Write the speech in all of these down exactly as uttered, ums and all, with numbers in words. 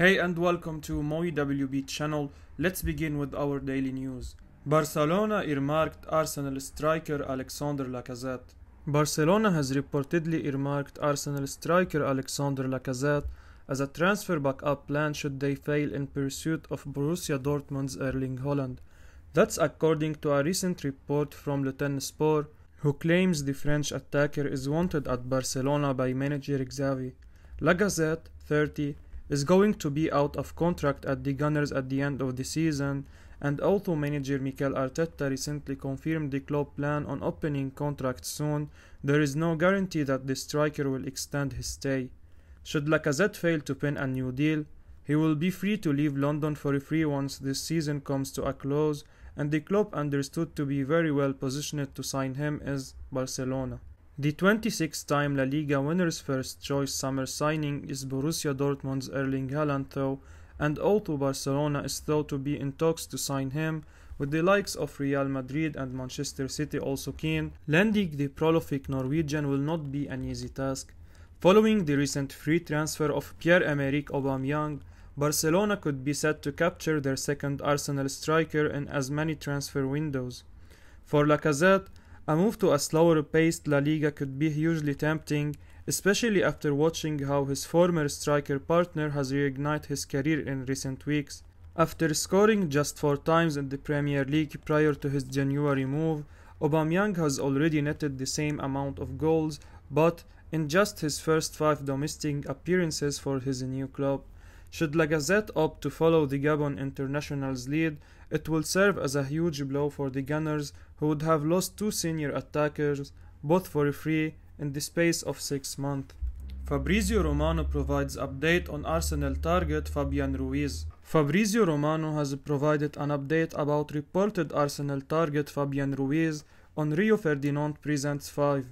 Hey and welcome to Moe W B channel. Let's begin with our daily news. Barcelona earmarked Arsenal striker Alexandre Lacazette. Barcelona has reportedly earmarked Arsenal striker Alexandre Lacazette as a transfer backup plan should they fail in pursuit of Borussia Dortmund's Erling Haaland. That's according to a recent report from Le Ten Sport, who claims the French attacker is wanted at Barcelona by manager Xavi. Lacazette, thirty, is going to be out of contract at the Gunners at the end of the season, and although manager Mikel Arteta recently confirmed the club plan on opening contract soon, there is no guarantee that the striker will extend his stay. Should Lacazette fail to pin a new deal, he will be free to leave London for free once this season comes to a close, and the club understood to be very well positioned to sign him is Barcelona. The twenty-six-time La Liga winner's first-choice summer signing is Borussia Dortmund's Erling Haaland though, and although Barcelona is thought to be in talks to sign him, with the likes of Real Madrid and Manchester City also keen, landing the prolific Norwegian will not be an easy task. Following the recent free transfer of Pierre-Emerick Aubameyang, Barcelona could be set to capture their second Arsenal striker in as many transfer windows. For Lacazette, a move to a slower-paced La Liga could be hugely tempting, especially after watching how his former striker partner has reignited his career in recent weeks. After scoring just four times in the Premier League prior to his January move, Aubameyang has already netted the same amount of goals, but in just his first five domestic appearances for his new club. Should Lacazette opt to follow the Gabon international's lead, it will serve as a huge blow for the Gunners, who would have lost two senior attackers, both for free, in the space of six months. Fabrizio Romano provides update on Arsenal target Fabian Ruiz. Fabrizio Romano has provided an update about reported Arsenal target Fabian Ruiz on Rio Ferdinand Presents five.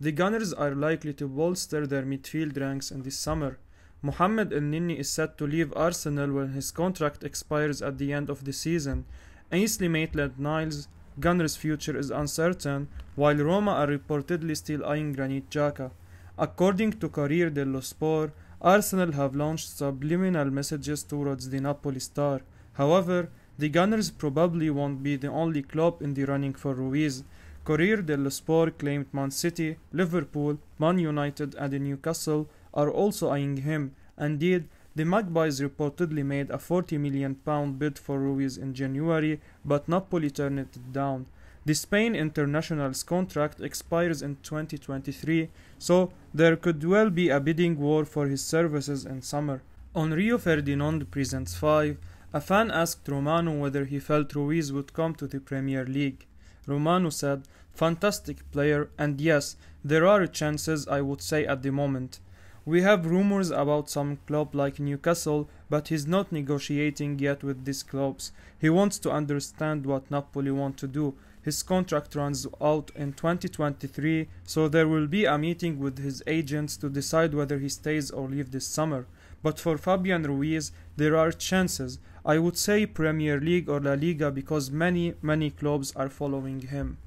The Gunners are likely to bolster their midfield ranks in the summer. Mohamed Elneny is set to leave Arsenal when his contract expires at the end of the season. Ainsley Maitland-Niles, Gunners' future is uncertain, while Roma are reportedly still eyeing Granit Xhaka. According to Corriere dello Sport, Arsenal have launched subliminal messages towards the Napoli star. However, the Gunners probably won't be the only club in the running for Ruiz. Corriere dello Sport claimed Man City, Liverpool, Man United and Newcastle are also eyeing him. Indeed, the Magpies reportedly made a forty million pounds bid for Ruiz in January, but Napoli turned it down. The Spain international's contract expires in twenty twenty-three, so there could well be a bidding war for his services in summer. On Rio Ferdinand Presents five, a fan asked Romano whether he felt Ruiz would come to the Premier League. Romano said, "Fantastic player, and yes, there are chances I would say at the moment. We have rumors about some club like Newcastle, but he's not negotiating yet with these clubs. He wants to understand what Napoli want to do. His contract runs out in twenty twenty-three, so there will be a meeting with his agents to decide whether he stays or leaves this summer. But for Fabian Ruiz, there are chances. I would say Premier League or La Liga because many, many clubs are following him."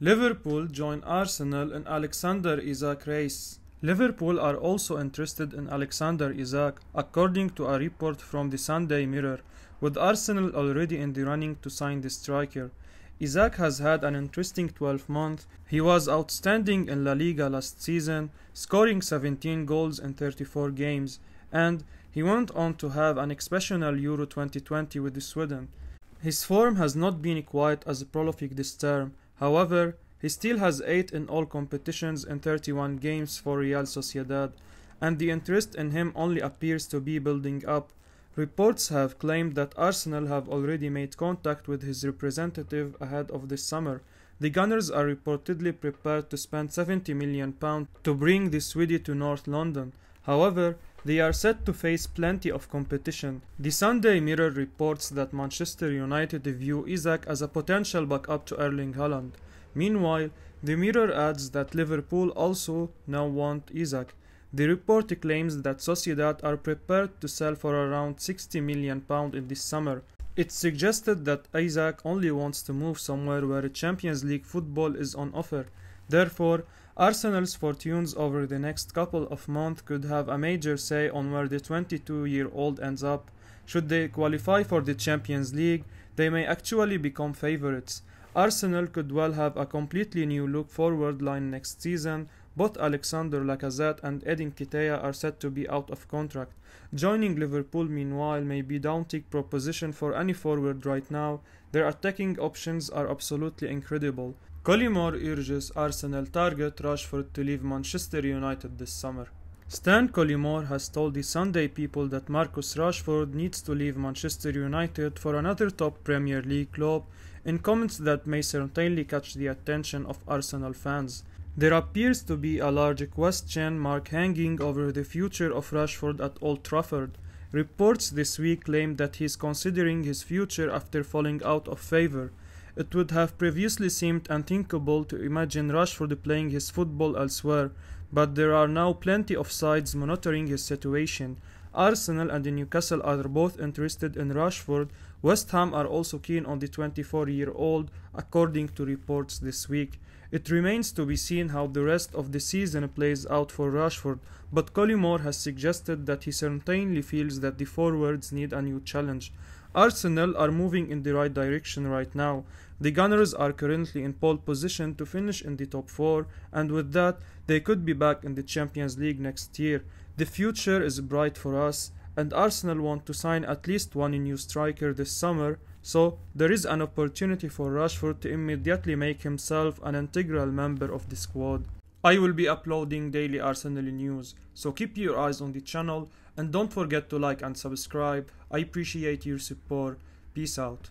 Liverpool join Arsenal in Alexander Isak race. Liverpool are also interested in Alexander Isak, according to a report from the Sunday Mirror, with Arsenal already in the running to sign the striker. Isak has had an interesting twelve months. He was outstanding in La Liga last season, scoring seventeen goals in thirty-four games, and he went on to have an exceptional Euro twenty twenty with Sweden. His form has not been quite as prolific this term, however, he still has eight in all competitions in thirty-one games for Real Sociedad, and the interest in him only appears to be building up. Reports have claimed that Arsenal have already made contact with his representative ahead of this summer. The Gunners are reportedly prepared to spend seventy million pounds to bring the Swede to North London. However, they are set to face plenty of competition. The Sunday Mirror reports that Manchester United view Isak as a potential backup to Erling Haaland. Meanwhile, the Mirror adds that Liverpool also now want Isak. The report claims that Sociedad are prepared to sell for around sixty million pounds in this summer. It's suggested that Isak only wants to move somewhere where Champions League football is on offer. Therefore, Arsenal's fortunes over the next couple of months could have a major say on where the twenty-two-year-old ends up. Should they qualify for the Champions League, they may actually become favourites. Arsenal could well have a completely new look forward line next season. Both Alexandre Lacazette and Edin Ketia are said to be out of contract. Joining Liverpool, meanwhile, may be a daunting proposition for any forward right now. Their attacking options are absolutely incredible. Collymore urges Arsenal target Rashford to leave Manchester United this summer. Stan Collymore has told the Sunday People that Marcus Rashford needs to leave Manchester United for another top Premier League club, in comments that may certainly catch the attention of Arsenal fans. There appears to be a large question mark hanging over the future of Rashford at Old Trafford. Reports this week claim that he's considering his future after falling out of favour. It would have previously seemed unthinkable to imagine Rashford playing his football elsewhere, but there are now plenty of sides monitoring his situation. Arsenal and Newcastle are both interested in Rashford. West Ham are also keen on the twenty-four-year-old, according to reports this week. It remains to be seen how the rest of the season plays out for Rashford, but Collymore has suggested that he certainly feels that the forwards need a new challenge. Arsenal are moving in the right direction right now. The Gunners are currently in pole position to finish in the top four, and with that, they could be back in the Champions League next year. The future is bright for us, and Arsenal want to sign at least one new striker this summer, so there is an opportunity for Rashford to immediately make himself an integral member of the squad. I will be uploading daily Arsenal news, so keep your eyes on the channel and don't forget to like and subscribe. I appreciate your support. Peace out.